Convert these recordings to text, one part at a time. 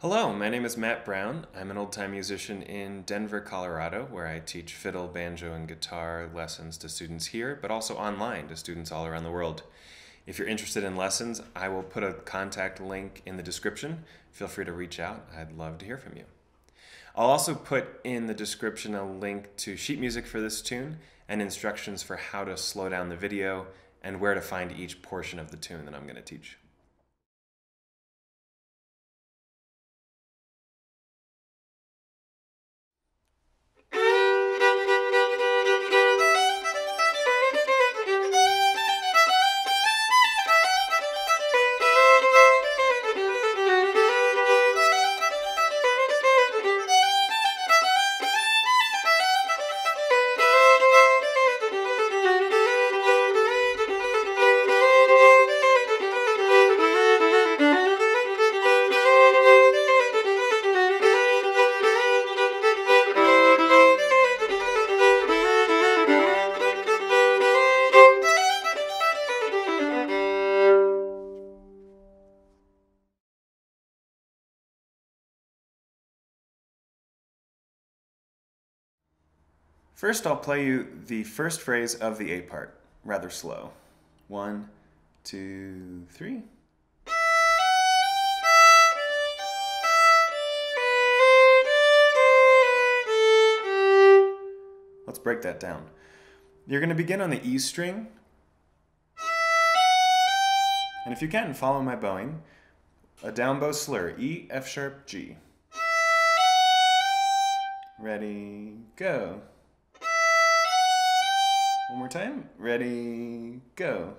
Hello, my name is Matt Brown. I'm an old-time musician in Denver, Colorado, where I teach fiddle, banjo, and guitar lessons to students here, but also online to students all around the world. If you're interested in lessons, I will put a contact link in the description. Feel free to reach out. I'd love to hear from you. I'll also put in the description a link to sheet music for this tune and instructions for how to slow down the video and where to find each portion of the tune that I'm going to teach. First, I'll play you the first phrase of the A part, rather slow. 1, 2, 3. Let's break that down. You're going to begin on the E string. And if you can, follow my bowing. A down bow slur, E, F sharp, G. Ready, go. One more time. Ready, go.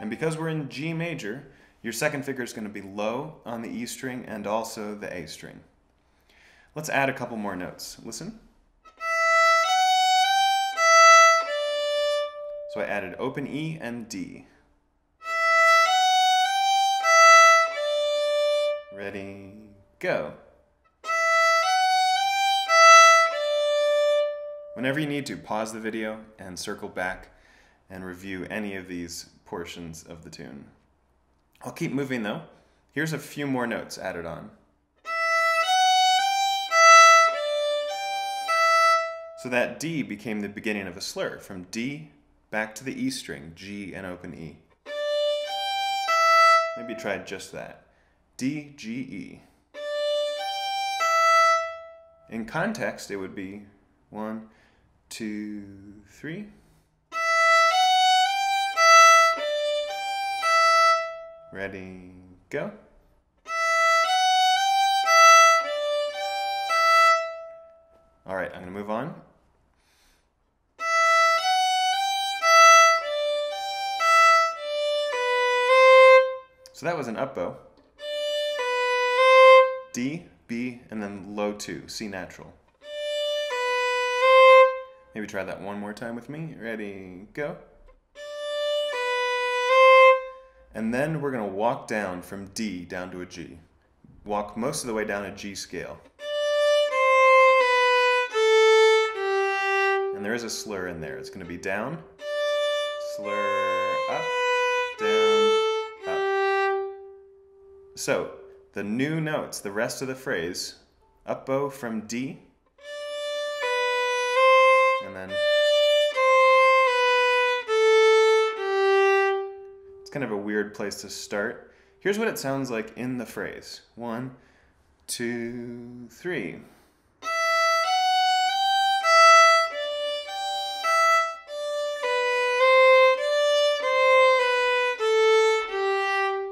And because we're in G major, your second finger is going to be low on the E string and also the A string. Let's add a couple more notes. Listen. So I added open E and D. Ready, go. Whenever you need to, pause the video and circle back and review any of these portions of the tune. I'll keep moving though. Here's a few more notes added on. So that D became the beginning of a slur, from D back to the E string, G and open E. Maybe try just that. D, G, E. In context, it would be 1, 2, 3. Ready, go. All right, I'm going to move on. So that was an up bow. D, B, and then low 2, C natural. Maybe try that one more time with me. Ready, go. And then we're going to walk down from D down to a G. Walk most of the way down a G scale. And there is a slur in there. It's going to be down, slur, up, down, up. So the new notes, the rest of the phrase, up bow from D, and then it's kind of a weird place to start. Here's what it sounds like in the phrase. 1, 2, 3.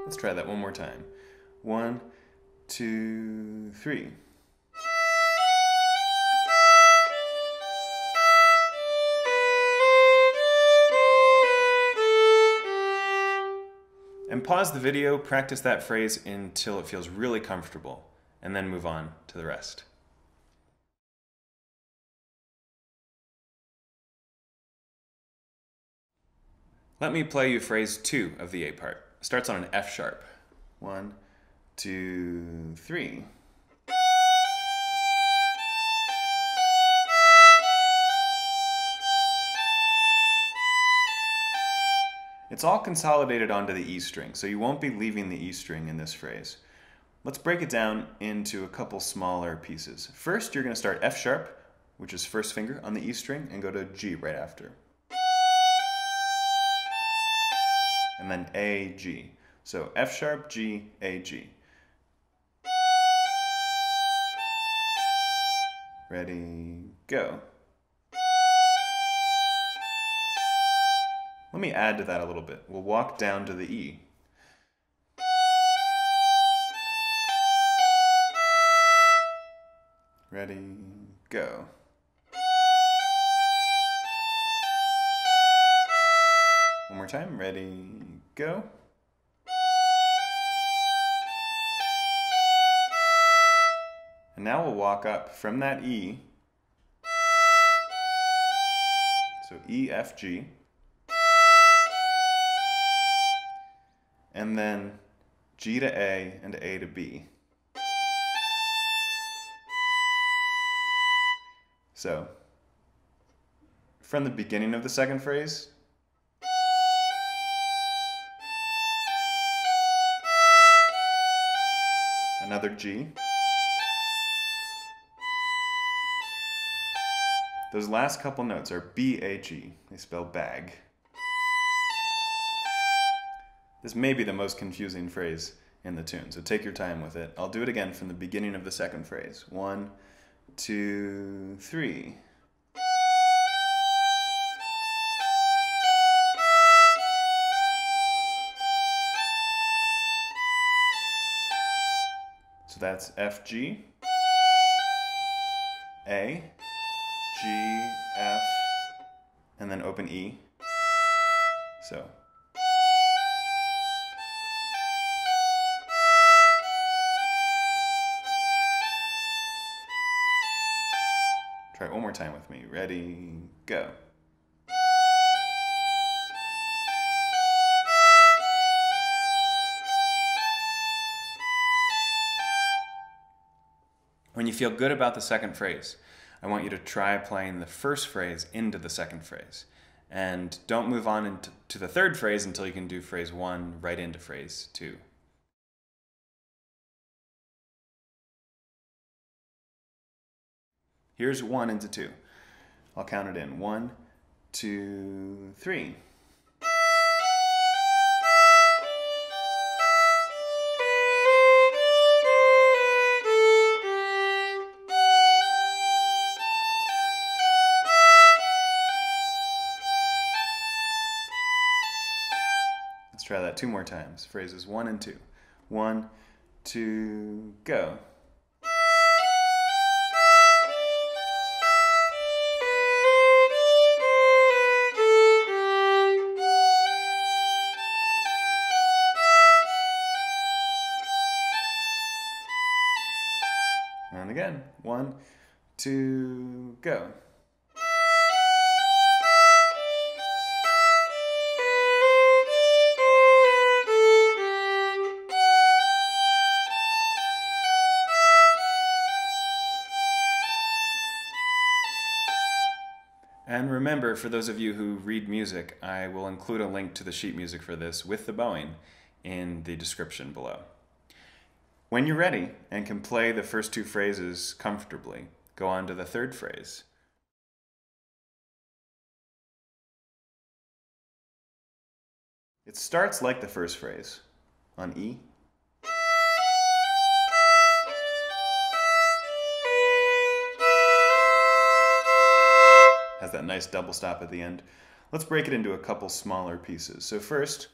Let's try that one more time. 1, 2, 3. And pause the video, practice that phrase until it feels really comfortable, and then move on to the rest. Let me play you phrase 2 of the A part. It starts on an F sharp. 1, 2, 3. It's all consolidated onto the E string, so you won't be leaving the E string in this phrase. Let's break it down into a couple smaller pieces. First, you're going to start F sharp, which is first finger on the E string, and go to G right after. And then A, G. So F sharp, G, A, G. Ready, go. Let me add to that a little bit. We'll walk down to the E. Ready, go. One more time, ready, go. And now we'll walk up from that E, so E, F, G, and then G to A and A to B. So from the beginning of the second phrase, another G. Those last couple notes are B-A-G. They spell bag. This may be the most confusing phrase in the tune, so take your time with it. I'll do it again from the beginning of the second phrase. 1, 2, 3. So that's F, G, A, G, F, and then open E. So. Try it one more time with me. Ready, go. When you feel good about the second phrase, I want you to try playing the first phrase into the second phrase. And don't move on to the third phrase until you can do phrase 1 right into phrase 2. Here's 1 into 2. I'll count it in. 1, 2, 3. Let's try that 2 more times. Phrases 1 and 2. 1, 2, go. And again. 1, 2, go. And remember, for those of you who read music, I will include a link to the sheet music for this with the bowing in the description below. When you're ready and can play the first 2 phrases comfortably, go on to the third phrase. It starts like the first phrase, on E. Has that nice double stop at the end. Let's break it into a couple smaller pieces. So first,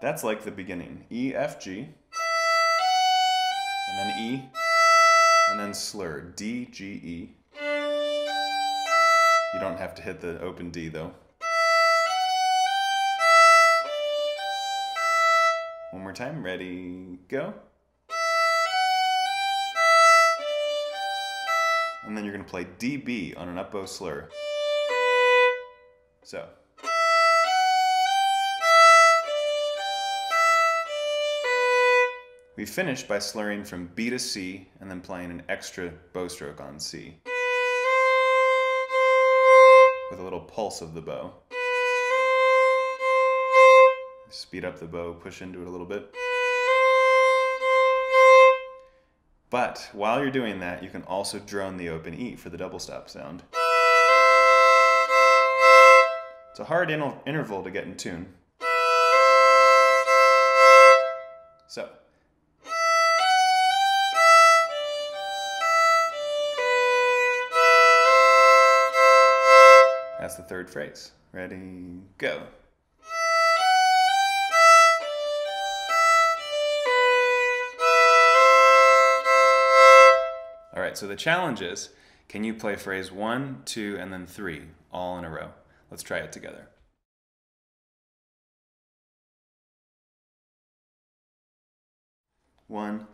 that's like the beginning. E, F, G, and then E, and then slur. D, G, E. You don't have to hit the open D though. One more time, ready, go. And then you're going to play DB on an up bow slur. So. We finish by slurring from B to C and then playing an extra bow stroke on C. With a little pulse of the bow. speed up the bow, push into it a little bit. But while you're doing that, you can also drone the open E for the double stop sound. It's a hard interval to get in tune. So. That's the third phrase. Ready, go. All right, so the challenge is, can you play phrase 1, 2, and then 3 all in a row? Let's try it together. One,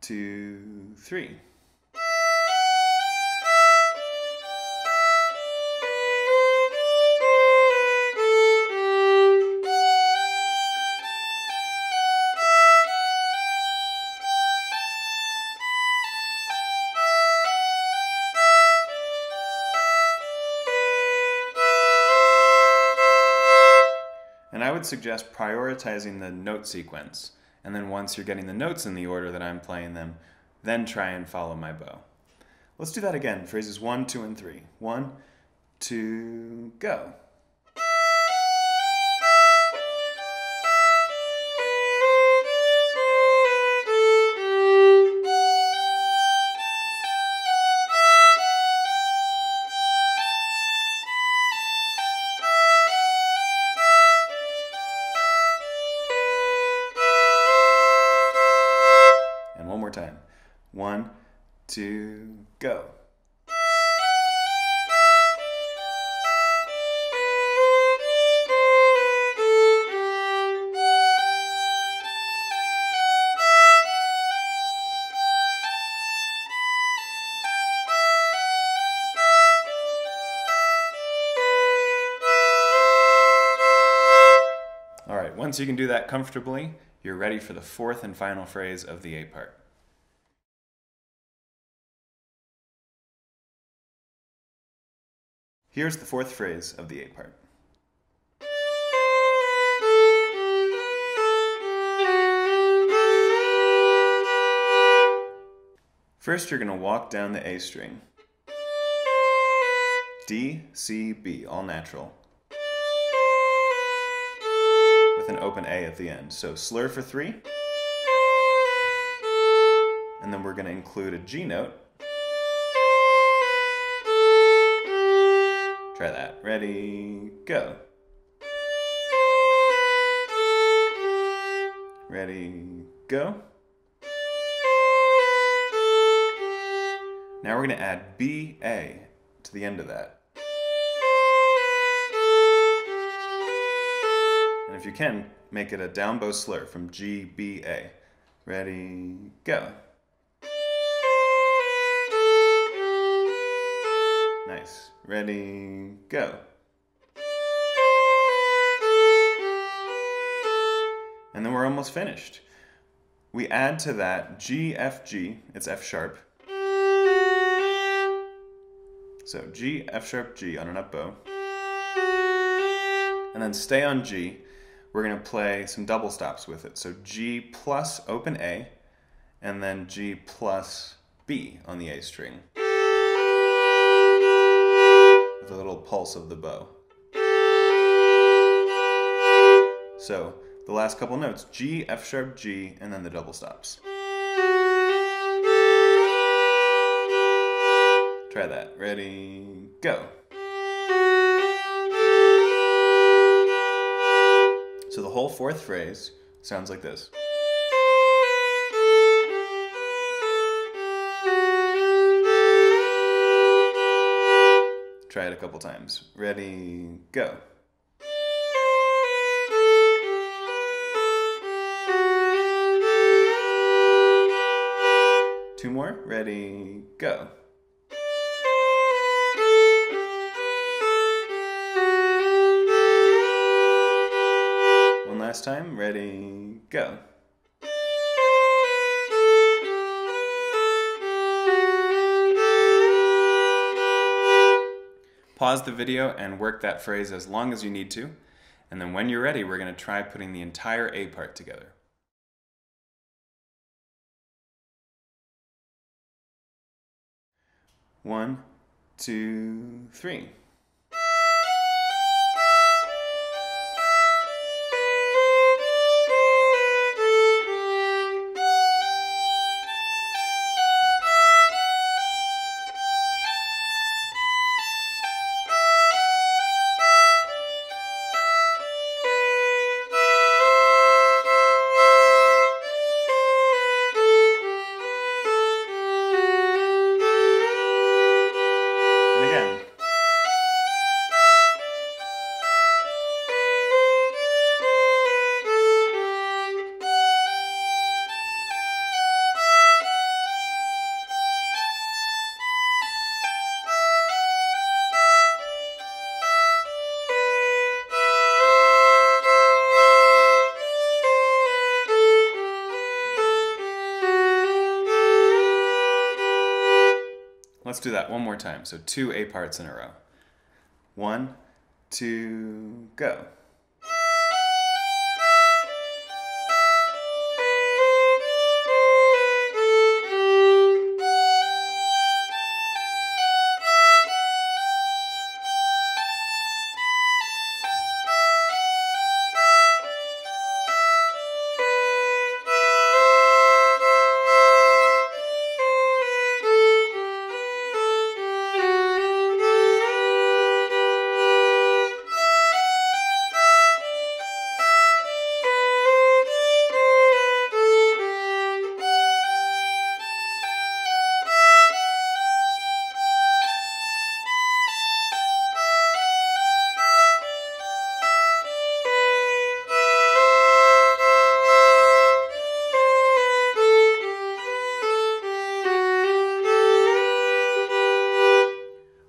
two, three. And I would suggest prioritizing the note sequence. And then once you're getting the notes in the order that I'm playing them, then try and follow my bow. Let's do that again. Phrases 1, 2, and 3. 1, 2, go. Time. 1, 2, go. All right, once you can do that comfortably, you're ready for the fourth and final phrase of the A part. Here's the fourth phrase of the A part. First, you're going to walk down the A string. D, C, B, all natural. With an open A at the end. So slur for 3. And then we're going to include a G note. Try that. Ready, go. Ready, go. Now we're going to add BA to the end of that. And if you can, make it a down bow slur from G, B, A. Ready, go. Nice. Ready, go. And then we're almost finished. We add to that G, F, G. It's F sharp. So G, F sharp, G on an up bow. And then stay on G. We're going to play some double stops with it. So G plus open A, and then G plus B on the A string. The little pulse of the bow. So the last couple notes, G, F sharp, G, and then the double stops. Try that. Ready, go. So the whole fourth phrase sounds like this. Try it a couple times. Ready, go. Two more. Ready, go. One last time. Ready, go. Pause the video and work that phrase as long as you need to, And then when you're ready, we're going to try putting the entire A part together. One, two, three. Let's do that one more time. So 2 A parts in a row. 1, 2, go.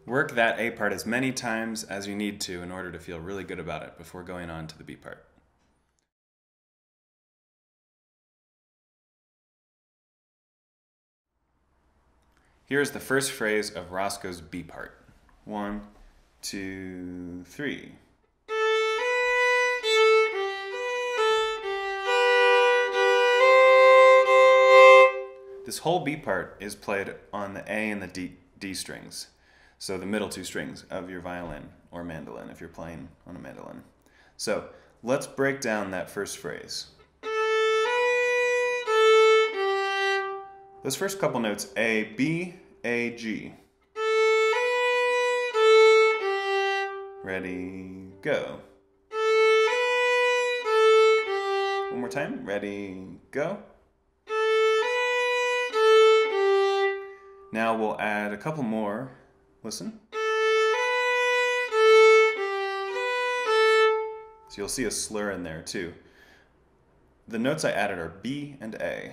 Work that A part as many times as you need to in order to feel really good about it before going on to the B part. Here's the first phrase of Roscoe's B part. 1, 2, 3. This whole B part is played on the A and the D strings. So the middle 2 strings of your violin or mandolin if you're playing on a mandolin. So let's break down that first phrase. Those first couple notes, A, B, A, G. Ready, go. One more time, ready, go. Now we'll add a couple more. Listen. So you'll see a slur in there too. The notes I added are B and A.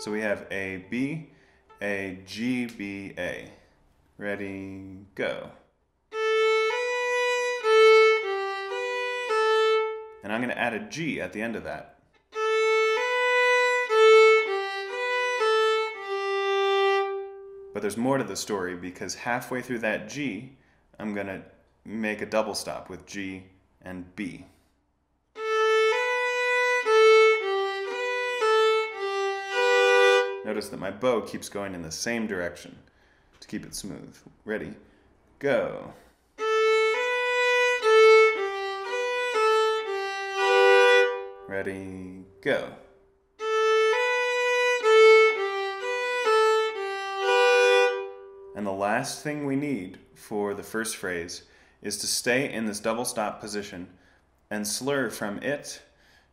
So we have A, B, A, G, B, A. Ready, go. And I'm going to add a G at the end of that. But there's more to the story because halfway through that G, I'm going to make a double stop with G and B. Notice that my bow keeps going in the same direction to keep it smooth. Ready, go. Ready, go. And the last thing we need for the first phrase is to stay in this double stop position and slur from it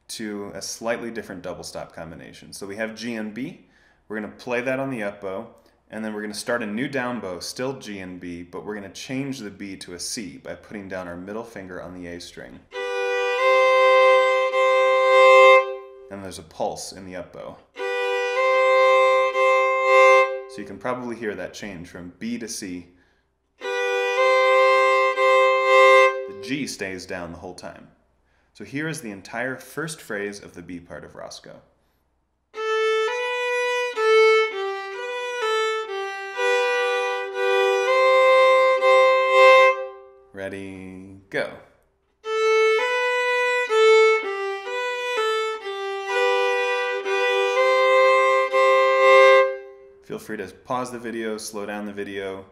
to a slightly different double stop combination. So we have G and B. We're going to play that on the up bow, and then we're going to start a new down bow, still G and B, but we're going to change the B to a C by putting down our middle finger on the A string. And there's a pulse in the up bow. So you can probably hear that change from B to C. The G stays down the whole time. So here is the entire first phrase of the B part of Roscoe. Ready, go. Feel free to pause the video, slow down the video,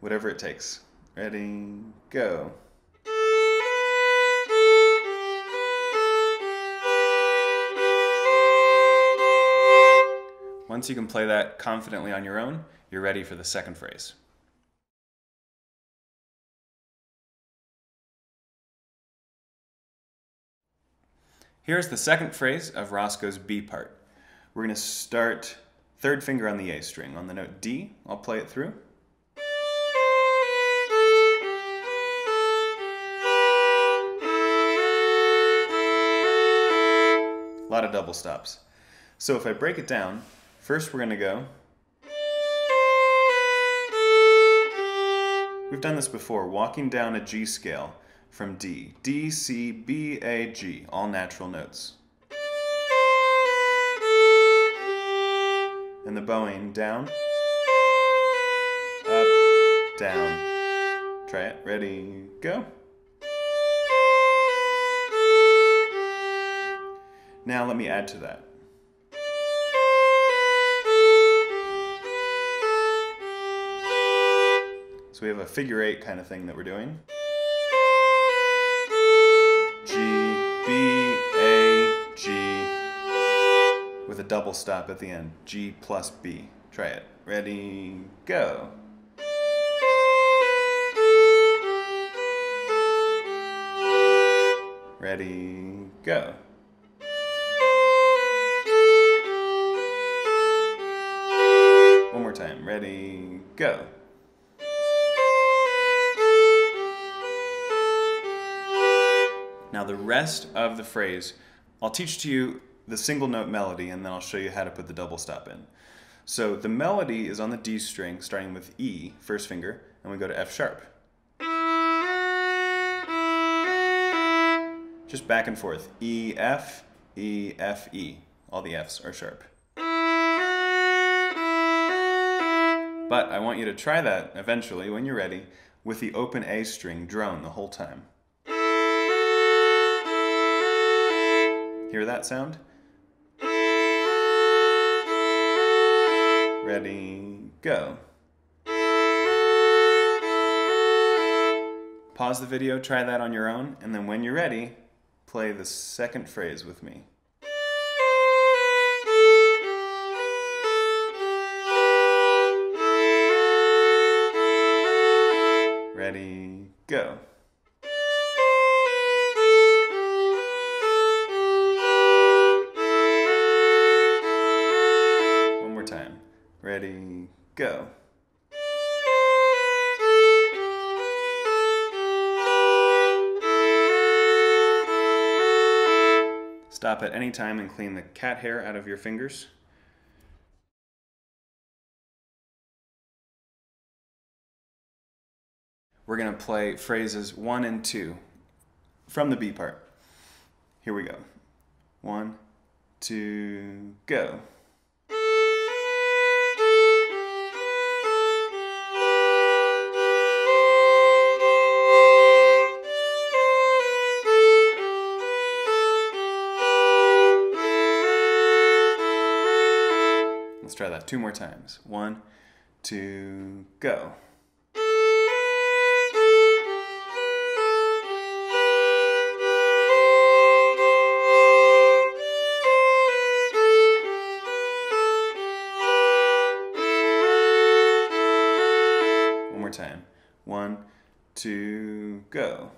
whatever it takes. Ready, go. Once you can play that confidently on your own, you're ready for the second phrase. Here's the second phrase of Roscoe's B part. We're going to start third finger on the A string. On the note D, I'll play it through. A lot of double stops. So if I break it down, first we're going to go. We've done this before, walking down a G scale from D. D, C, B, A, G, all natural notes. And the bowing, down, up, down. Try it, ready, go. Now let me add to that. So we have a figure eight kind of thing that we're doing. G, B, A, G, with a double stop at the end. G plus B. Try it. Ready, go. Ready, go. One more time. Ready, go. Now the rest of the phrase, I'll teach to you the single note melody and then I'll show you how to put the double stop in. So the melody is on the D string starting with E, first finger, and we go to F sharp. Just back and forth, E, F, E, F, E. All the Fs are sharp. But I want you to try that eventually when you're ready with the open A string drone the whole time. Hear that sound? Ready, go. Pause the video, try that on your own, and then when you're ready, play the second phrase with me. Ready, go. Ready, go. Stop at any time and clean the cat hair out of your fingers. We're going to play phrases 1 and 2 from the B part. Here we go. 1, 2, go. Try that 2 more times. 1, 2, go. One more time. 1, 2, go.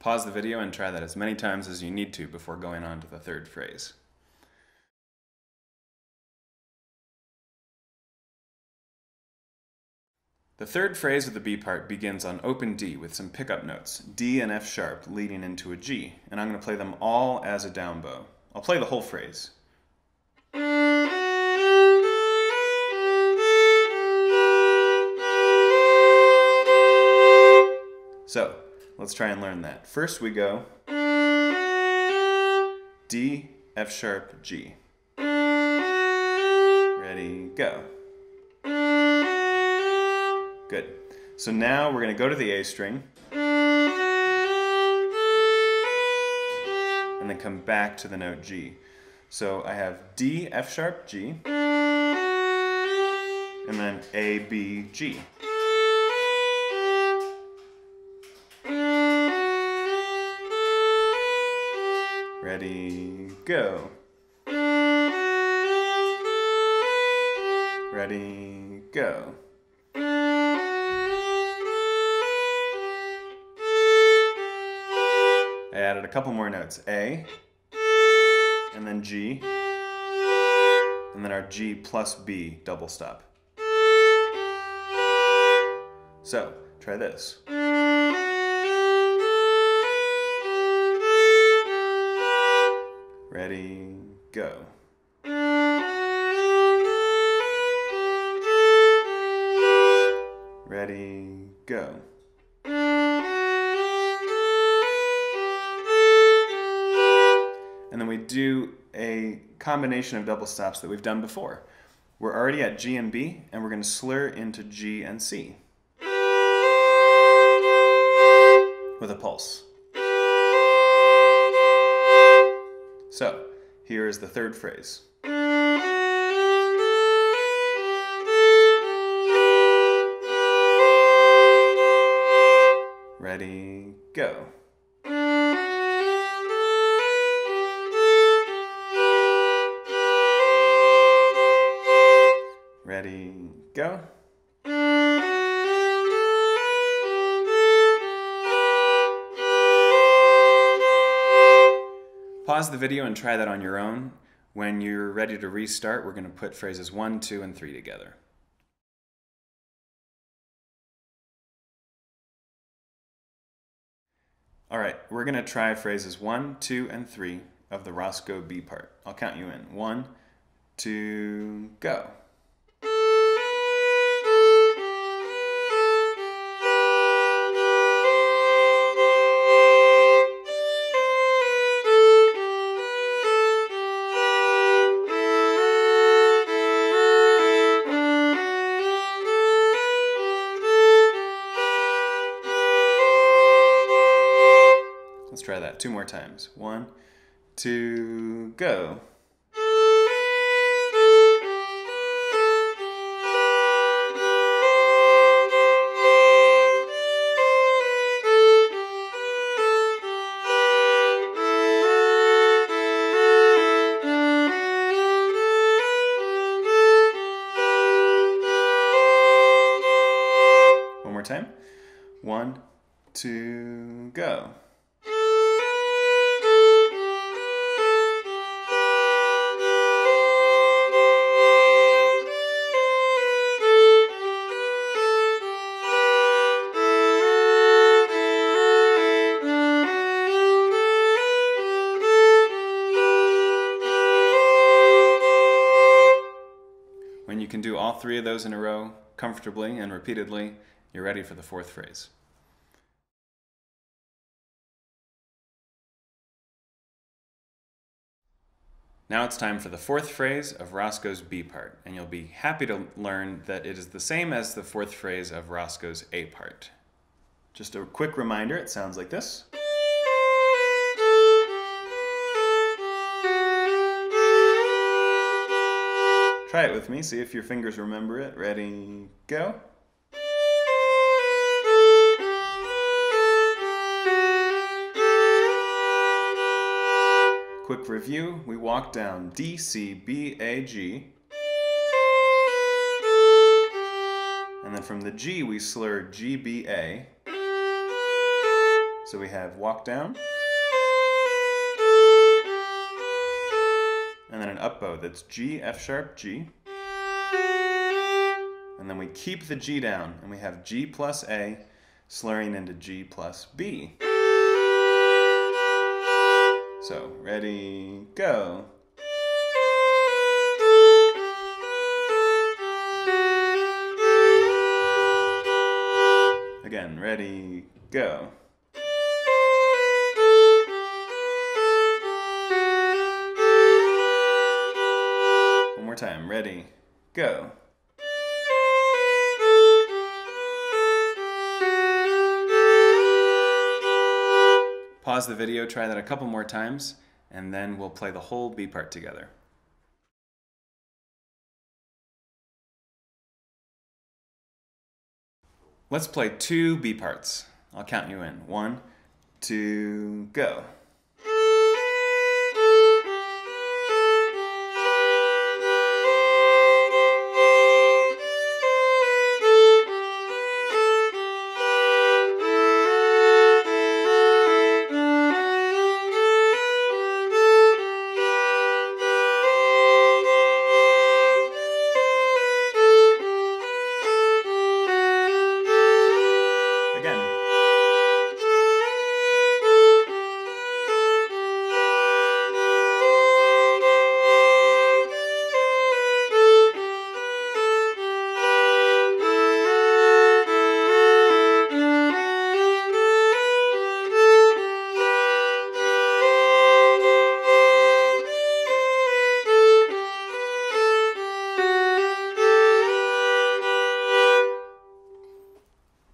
Pause the video and try that as many times as you need to before going on to the third phrase. The third phrase of the B part begins on open D with some pickup notes, D and F sharp leading into a G, and I'm going to play them all as a down bow. I'll play the whole phrase. So let's try and learn that. First we go D, F sharp, G. Ready, go. Good. So now we're going to go to the A string and then come back to the note G. So I have D, F sharp, G, and then A, B, G. Ready, go. Ready, go. I added a couple more notes. A, and then G, and then our G plus B double stop. So, try this. Ready, go. Ready, go. And then we do a combination of double stops that we've done before. We're already at G and B, and we're going to slur into G and C with a pulse. So, here is the third phrase. Ready, go. Ready, go. Pause the video and try that on your own. When you're ready to restart, we're going to put phrases 1, 2, and 3 together. All right, we're going to try phrases 1, 2, and 3 of the Roscoe B part. I'll count you in. 1, 2, go. Let's try that 2 more times. 1, 2, go. One more time. 1, 2, go. When you can do all 3 of those in a row, comfortably and repeatedly, you're ready for the 4th phrase. Now it's time for the 4th phrase of Roscoe's B part, and you'll be happy to learn that it is the same as the 4th phrase of Roscoe's A part. Just a quick reminder, it sounds like this. Try it with me, see if your fingers remember it. Ready, go. Quick review, we walk down D, C, B, A, G. And then from the G we slur G, B, A. So we have walk down. And then an up bow that's G, F sharp, G. And then we keep the G down and we have G plus A slurring into G plus B. So, ready, go. Again, ready, go. One more time, ready, go. Pause the video, try that a couple more times, and then we'll play the whole B part together. Let's play two B parts. I'll count you in. 1, 2, go.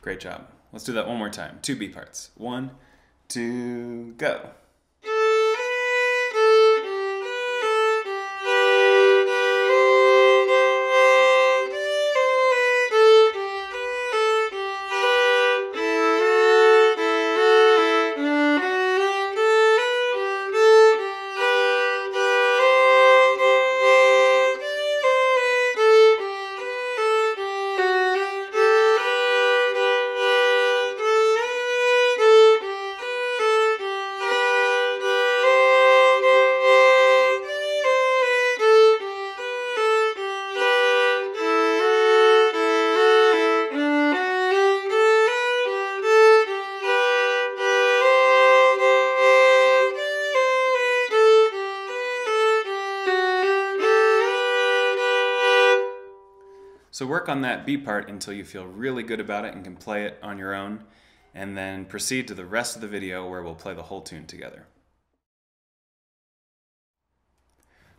Great job. Let's do that one more time. Two B parts. 1, 2, go. So work on that B part until you feel really good about it and can play it on your own, and then proceed to the rest of the video where we'll play the whole tune together.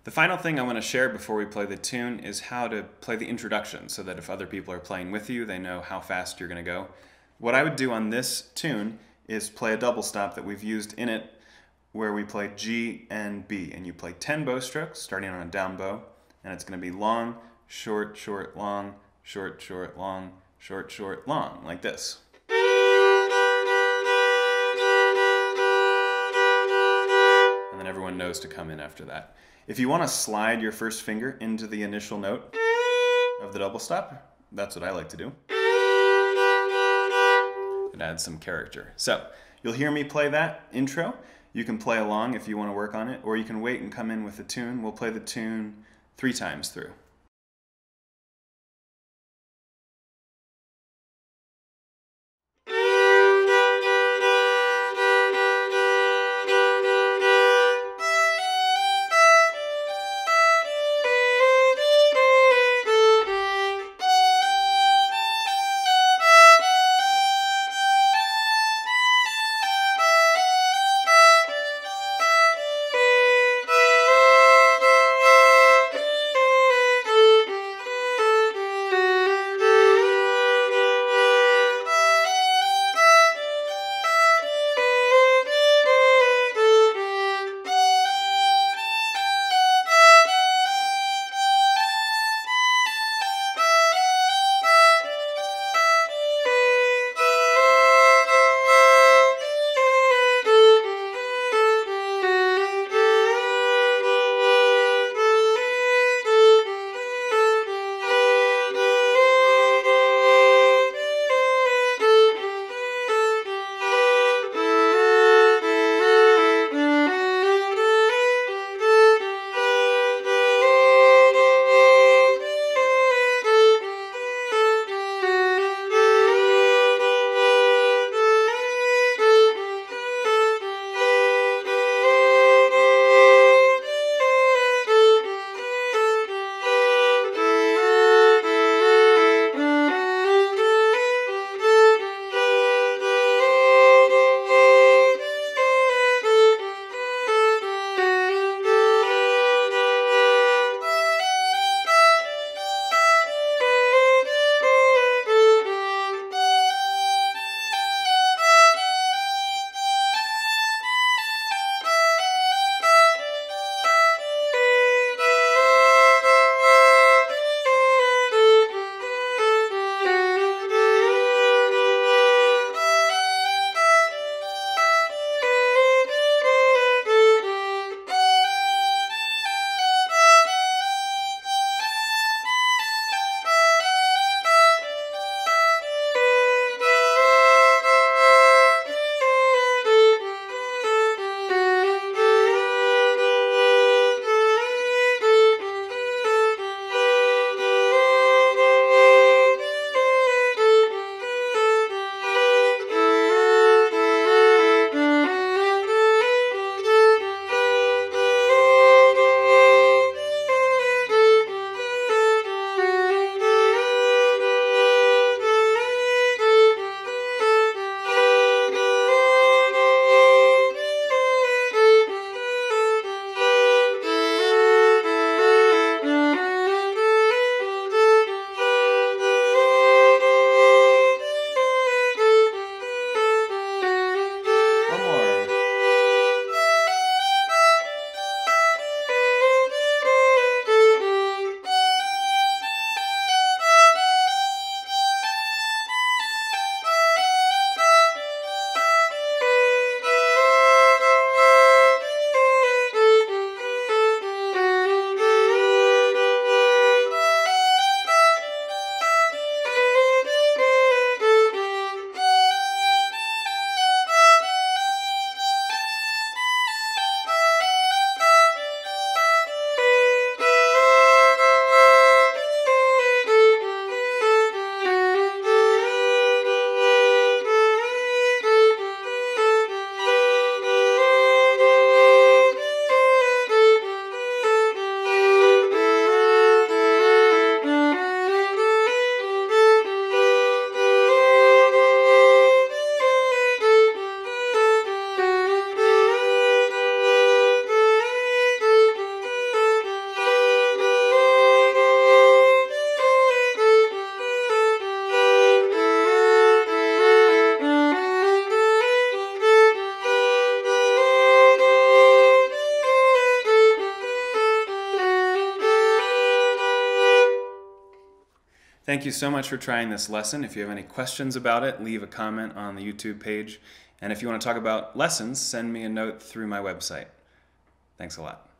The final thing I want to share before we play the tune is how to play the introduction so that if other people are playing with you, they know how fast you're going to go. What I would do on this tune is play a double stop that we've used in it where we play G and B, and you play 10 bow strokes starting on a down bow, and it's going to be long, short, short, long, short, short, long, short, short, long, like this. And then everyone knows to come in after that. If you want to slide your first finger into the initial note of the double stop, that's what I like to do. It adds some character. So you'll hear me play that intro. You can play along if you want to work on it, or you can wait and come in with the tune. We'll play the tune 3 times through. Thank you so much for trying this lesson. If you have any questions about it, leave a comment on the YouTube page. And if you want to talk about lessons, send me a note through my website. Thanks a lot.